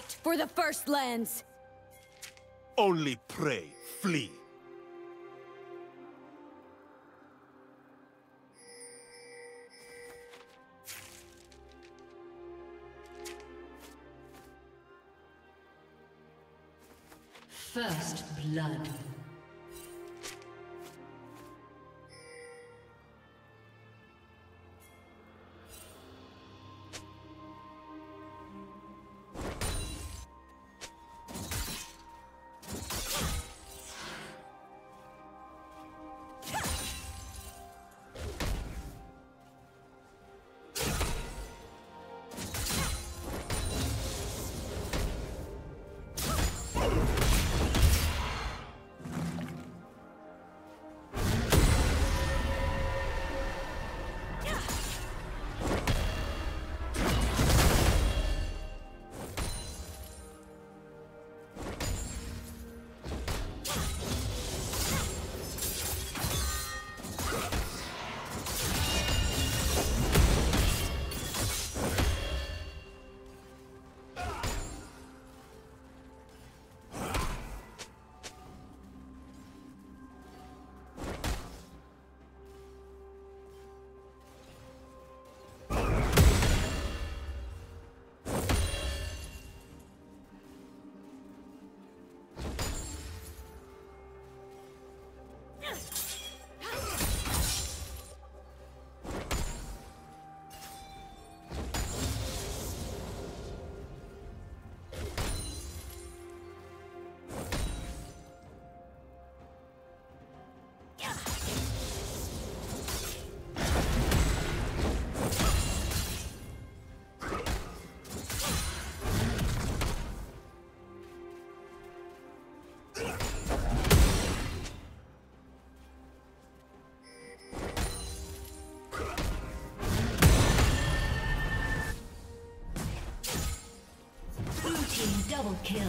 Fight for the first lands! Only pray, flee. First blood. Double kill.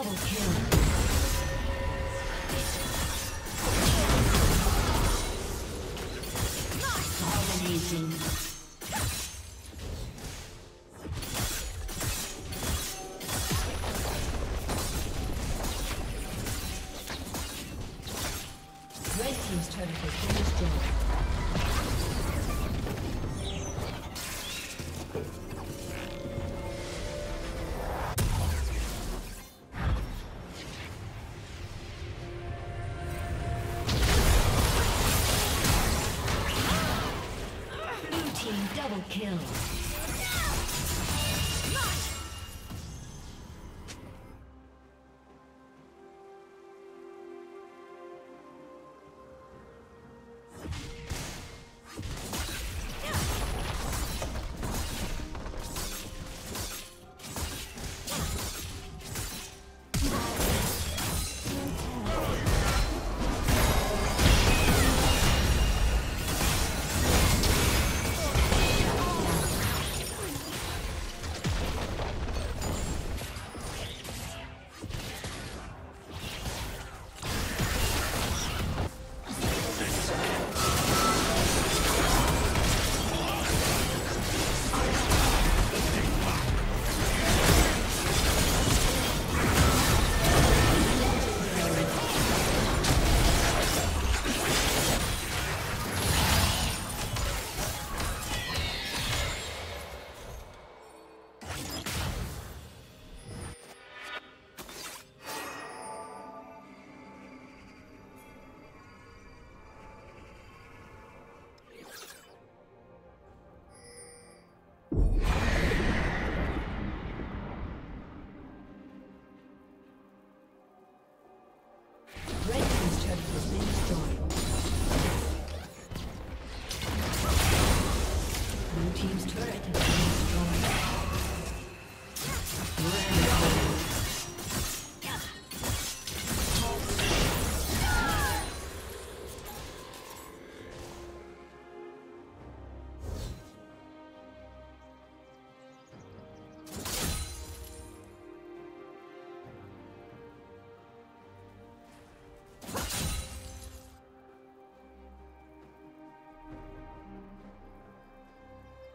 Kill.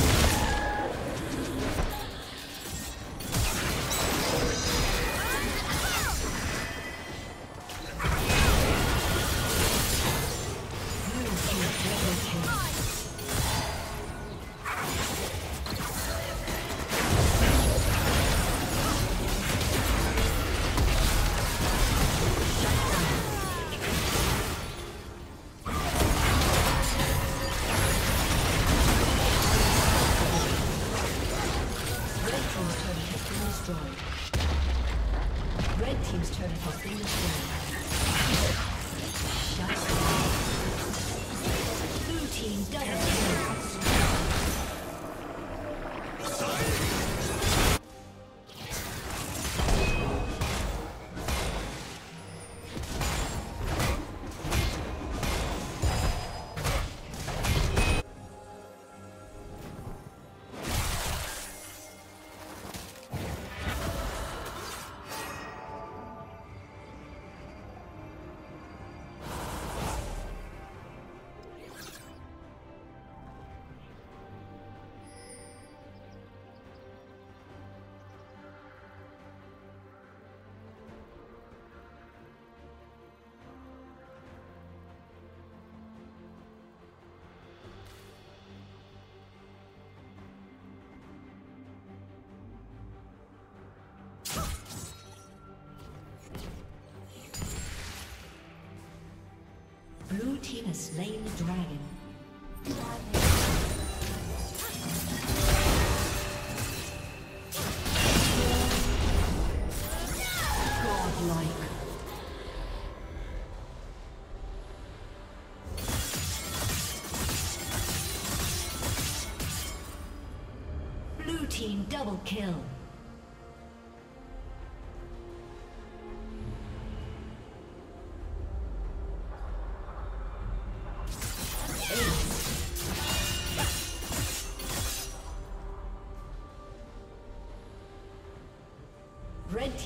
turret has been destroyed. Blue team has slain the dragon. Godlike. Blue team double kill.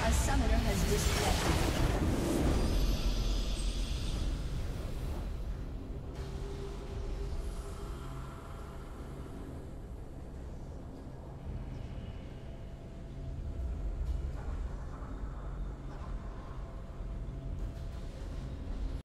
A summoner has disconnected.